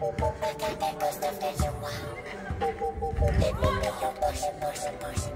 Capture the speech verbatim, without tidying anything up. I can't take good stuff that you want. Let me be your portion, portion, portion.